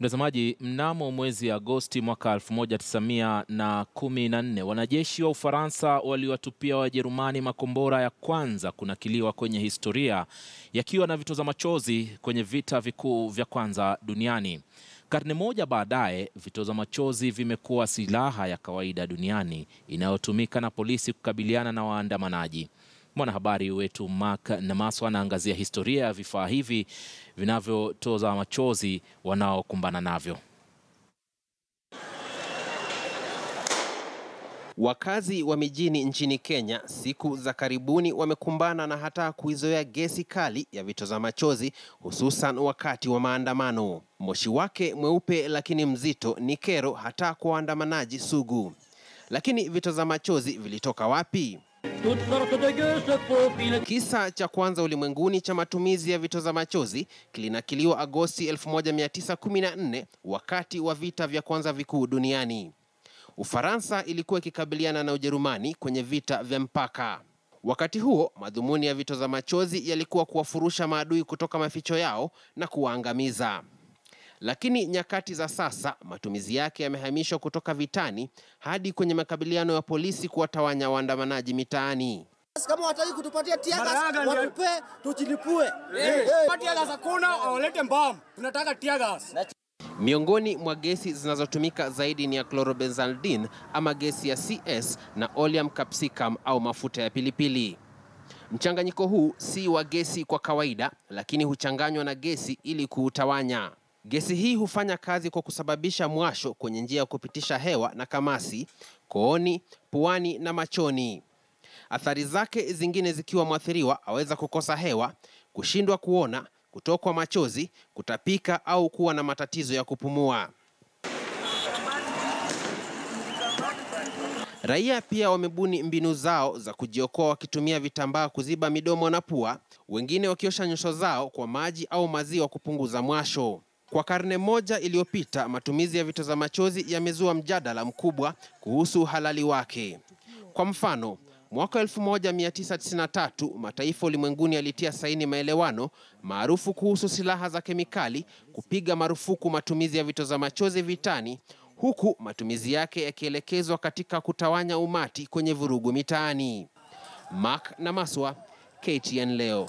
Mtazamaji, mnamo mwezi Agosti mwaka 1914 wanajeshi wa Ufaransa waliwatupia Wajerumani makombora ya kwanza kunakiliwa kwenye historia yakiwa na vitoza machozi kwenye vita vikuu vya kwanza duniani. Karne moja baadaye, vitoza machozi vimekuwa silaha ya kawaida duniani inayotumika na polisi kukabiliana na waandamanaji. Mwanahabari wetu Mark Namaswa anaangazia historia ya vifaa hivi vinavyotoza machozi wanaokumbana navyo. Wakazi wa mijini nchini Kenya siku za karibuni wamekumbana na hata kuizoea gesi kali ya vitoza machozi, hususan wakati wa maandamano. Moshi wake mweupe lakini mzito ni kero hata kwa waandamanaji sugu. Lakini vitoza machozi vilitoka wapi? Kisa cha kwanza ulimwenguni cha matumizi ya vitoza machozi kilinakiliwa Agosti 1914 wakati wa vita vya kwanza vikuu duniani. Ufaransa ilikuwa ikikabiliana na Ujerumani kwenye vita vya mpaka. Wakati huo, madhumuni ya vitoza machozi yalikuwa kuwafurusha maadui kutoka maficho yao na kuwaangamiza. Lakini nyakati za sasa matumizi yake yamehamishwa kutoka vitani hadi kwenye makabiliano ya polisi kuwatawanya waandamanaji mitaani. Kama wataki kutupatia tear gas, watupe tujilipue. Tear gas hakuna, walete mbam. Tunataka tear gas. Miongoni mwa gesi zinazotumika zaidi ni ya chlorobenzaldeen ama gesi ya CS na oleum capsicum au mafuta ya pilipili. Mchanganyiko huu si wa gesi kwa kawaida, lakini huchanganywa na gesi ili kuutawanya. Gesi hii hufanya kazi kwa kusababisha mwasho kwenye njia ya kupitisha hewa na kamasi, kooni, puani na machoni. Athari zake zingine zikiwa mwathiriwa aweza kukosa hewa, kushindwa kuona, kutokwa machozi, kutapika au kuwa na matatizo ya kupumua. Raia pia wamebuni mbinu zao za kujiokoa wakitumia vitambaa kuziba midomo na pua, wengine wakiosha nyuso zao kwa maji au maziwa kupunguza mwasho. Kwa karne moja iliyopita, matumizi ya vitoza machozi yamezua mjadala mkubwa kuhusu halali wake. Kwa mfano, mwaka 1993 mataifa ulimwenguni yalitia saini maelewano maarufu kuhusu silaha za kemikali kupiga marufuku matumizi ya vitoza machozi vitani, huku matumizi yake yakielekezwa katika kutawanya umati kwenye vurugu mitaani. Mark Namaswa, KTN Leo.